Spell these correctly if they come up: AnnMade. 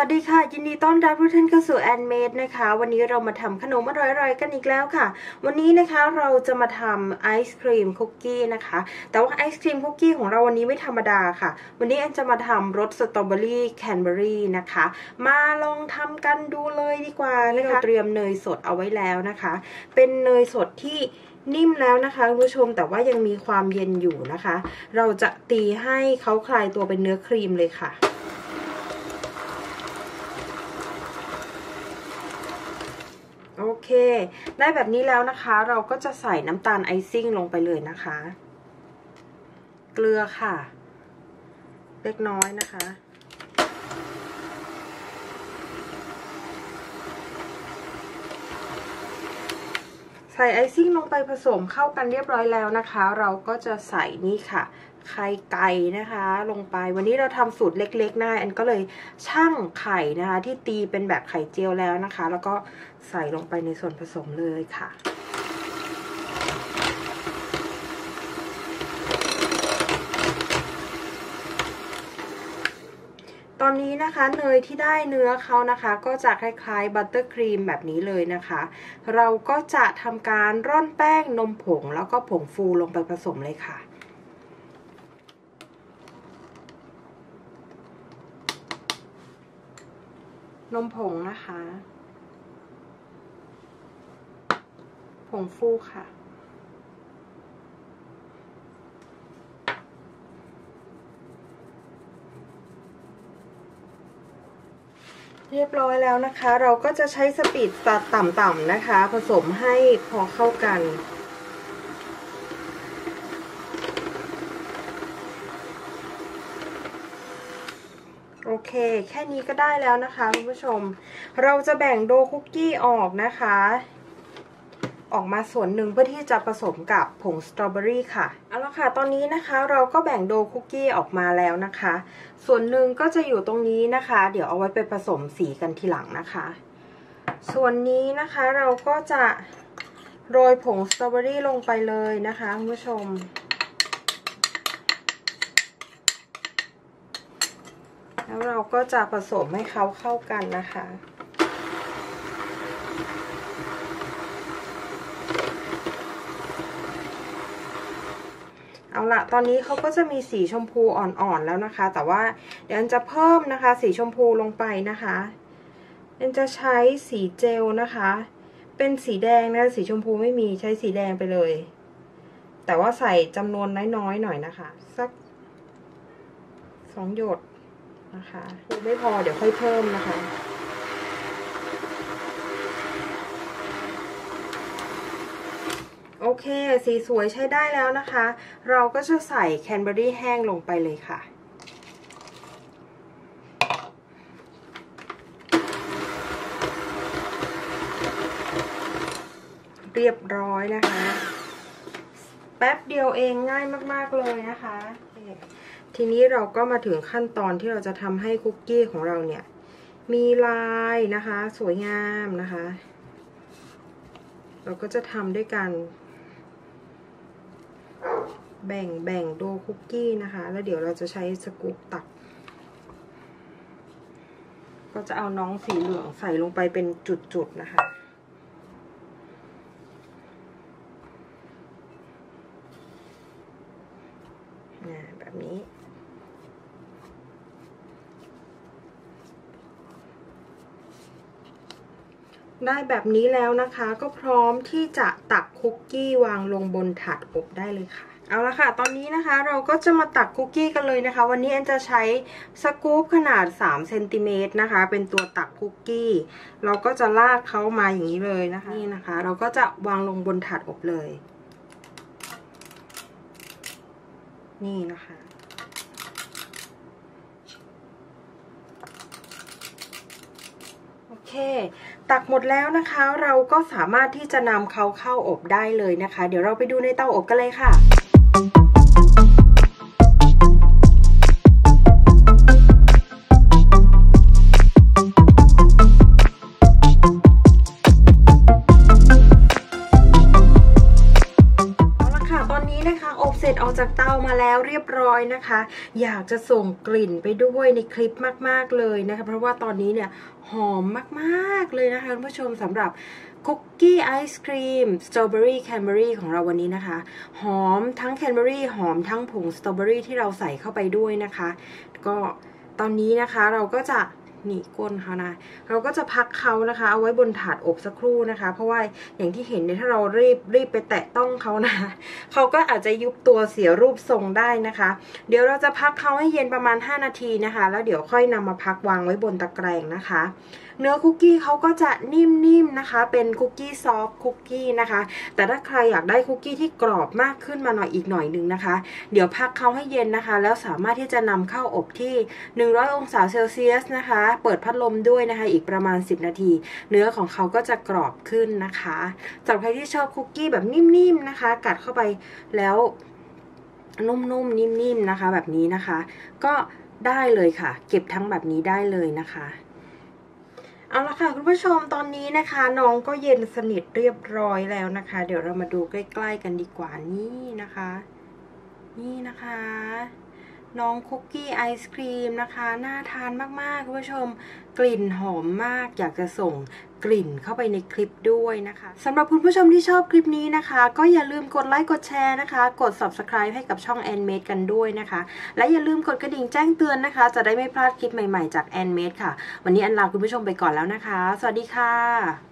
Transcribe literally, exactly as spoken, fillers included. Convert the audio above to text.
สวัสดีค่ะยินดีต้อนรับทุกท่านเข้าสู่แอนเมดนะคะวันนี้เรามาทำขนมอร่อยๆกันอีกแล้วค่ะวันนี้นะคะเราจะมาทำไอศครีมคุกกี้นะคะแต่ว่าไอศครีมคุกกี้ของเราวันนี้ไม่ธรรมดาค่ะวันนี้แอนจะมาทำรสสตรอเบอรี่แคนเบอรี่นะคะมาลองทำกันดูเลยดีกว่านะคะเราเตรียมเนยสดเอาไว้แล้วนะคะเป็นเนยสดที่นิ่มแล้วนะคะคุณผู้ชมแต่ว่ายังมีความเย็นอยู่นะคะเราจะตีให้เขาคลายตัวเป็นเนื้อครีมเลยค่ะโอเคได้แบบนี้แล้วนะคะเราก็จะใส่น้ำตาลไอซิ่งลงไปเลยนะคะเกลือค่ะเล็กน้อยนะคะใส่ไอซิ่งลงไปผสมเข้ากันเรียบร้อยแล้วนะคะเราก็จะใส่นี่ค่ะไข่ไก่นะคะลงไปวันนี้เราทำสูตรเล็กๆนะอันก็เลยชั่งไข่นะคะที่ตีเป็นแบบไข่เจียวแล้วนะคะแล้วก็ใส่ลงไปในส่วนผสมเลยค่ะตอนนี้นะคะเนยที่ได้เนื้อเขานะคะก็จะคล้ายๆบัตเตอร์ครีมแบบนี้เลยนะคะเราก็จะทำการร่อนแป้งนมผงแล้วก็ผงฟูลงไปผสมเลยค่ะนมผงนะคะผงฟูค่ะเรียบร้อยแล้วนะคะเราก็จะใช้สปีดตัดต่ำๆนะคะผสมให้พอเข้ากันโอเคแค่นี้ก็ได้แล้วนะคะคุณผู้ชมเราจะแบ่งโดคุกกี้ออกนะคะออกมาส่วนหนึ่งเพื่อที่จะผสมกับผงสตรอเบอรี่ค่ะเอาละค่ะตอนนี้นะคะเราก็แบ่งโดคุกกี้ออกมาแล้วนะคะส่วนหนึ่งก็จะอยู่ตรงนี้นะคะเดี๋ยวเอาไว้ไปผสมสีกันทีหลังนะคะส่วนนี้นะคะเราก็จะโรยผงสตรอเบอรี่ลงไปเลยนะคะคุณผู้ชมแล้วเราก็จะผสมให้เขาเข้ากันนะคะเอาละตอนนี้เขาก็จะมีสีชมพูอ่อนๆแล้วนะคะแต่ว่าเดี๋ยวจะเพิ่มนะคะสีชมพูลงไปนะคะเดี๋ยวจะใช้สีเจลนะคะเป็นสีแดงนะสีชมพูไม่มีใช้สีแดงไปเลยแต่ว่าใส่จำนวนน้อยๆหน่อยนะคะสักสองหยดนะคะไม่พอเดี๋ยวค่อยเพิ่มนะคะโอเคสีสวยใช้ได้แล้วนะคะเราก็จะใส่แคนเบอรี่แห้งลงไปเลยค่ะเรียบร้อยนะคะแป๊บเดียวเองง่ายมากๆเลยนะคะทีนี้เราก็มาถึงขั้นตอนที่เราจะทำให้คุกกี้ของเราเนี่ยมีลายนะคะสวยงามนะคะเราก็จะทำด้วยกันแบ่งแบ่งโดคุกกี้นะคะแล้วเดี๋ยวเราจะใช้สกู๊ปตักก็จะเอาน้องสีเหลืองใส่ลงไปเป็นจุดๆนะคะแบบนี้ได้แบบนี้แล้วนะคะก็พร้อมที่จะตักคุกกี้วางลงบนถาดอบได้เลยค่ะเอาละค่ะตอนนี้นะคะเราก็จะมาตักคุกกี้กันเลยนะคะวันนี้แอนจะใช้สกู๊ปขนาดสามเซนติเมตรนะคะเป็นตัวตักคุกกี้เราก็จะลากเขามาอย่างนี้เลยนะคะนี่นะคะเราก็จะวางลงบนถาดอบเลยนี่นะคะโอเคตักหมดแล้วนะคะเราก็สามารถที่จะนำเขาเข้าอบได้เลยนะคะเดี๋ยวเราไปดูในเตาอบกันเลยค่ะ มาแล้วเรียบร้อยนะคะอยากจะส่งกลิ่นไปด้วยในคลิปมากๆเลยนะคะเพราะว่าตอนนี้เนี่ยหอมมากๆเลยนะคะคุณผู้ชมสำหรับคุกกี้ไอศครีมสตรอเบอรี่แคนเบอรี่ของเราวันนี้นะคะหอมทั้งแคนเบอรี่หอมทั้งผงสตรอเบอรี่ที่เราใส่เข้าไปด้วยนะคะก็ตอนนี้นะคะเราก็จะนี่ก้นเขานะเราก็จะพักเขานะคะเอาไว้บนถาดอบสักครู่นะคะเพราะว่าอย่างที่เห็นเนี่ยถ้าเรารีบรีบไปแตะต้องเขานะเขาก็อาจจะยุบตัวเสียรูปทรงได้นะคะเดี๋ยวเราจะพักเขาให้เย็นประมาณห้านาทีนะคะแล้วเดี๋ยวค่อยนำมาพักวางไว้บนตะแกรงนะคะเนื้อคุกกี้เขาก็จะนิ่มๆนะคะเป็นคุกกี้ซอฟต์คุกกี้นะคะแต่ถ้าใครอยากได้คุกกี้ที่กรอบมากขึ้นมาหน่อยอีกหน่อยนึงนะคะเดี๋ยวพักเขาให้เย็นนะคะแล้วสามารถที่จะนำเข้าอบที่หนึ่งร้อยองศาเซลเซียสนะคะเปิดพัดลมด้วยนะคะอีกประมาณสิบนาทีเนื้อของเขาก็จะกรอบขึ้นนะคะสำหรับใครที่ชอบคุกกี้แบบนิ่มๆนะคะกัดเข้าไปแล้วนุ่มๆนิ่มๆนะคะแบบนี้นะคะก็ได้เลยค่ะเก็บทั้งแบบนี้ได้เลยนะคะเอาละค่ะคุณผู้ชมตอนนี้นะคะน้องก็เย็นสนิทเรียบร้อยแล้วนะคะเดี๋ยวเรามาดูใกล้ๆกันดีกว่านี่นะคะนี่นะคะน้องคุกกี้ไอศครีมนะคะน่าทานมากๆคุณผู้ชมกลิ่นหอมมากอยากจะส่งกลิ่นเข้าไปในคลิปด้วยนะคะสำหรับคุณผู้ชมที่ชอบคลิปนี้นะคะก็อย่าลืมกดไลค์กดแชร์นะคะกด ซับสไครบ์ ให้กับช่อง แอนด์เมด กันด้วยนะคะและอย่าลืมกดกระดิ่งแจ้งเตือนนะคะจะได้ไม่พลาดคลิปใหม่ๆจาก แอนด์เมด ค่ะวันนี้อันลาคุณผู้ชมไปก่อนแล้วนะคะสวัสดีค่ะ